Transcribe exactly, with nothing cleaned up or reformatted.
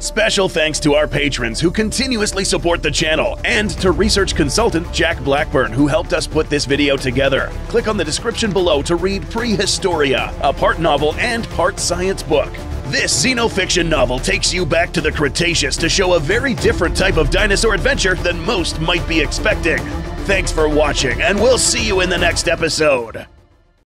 Special thanks to our patrons who continuously support the channel, and to research consultant Jack Blackburn, who helped us put this video together. Click on the description below to read Prehistoria, a part novel and part science book. This xenofiction novel takes you back to the Cretaceous to show a very different type of dinosaur adventure than most might be expecting. Thanks for watching, and we'll see you in the next episode.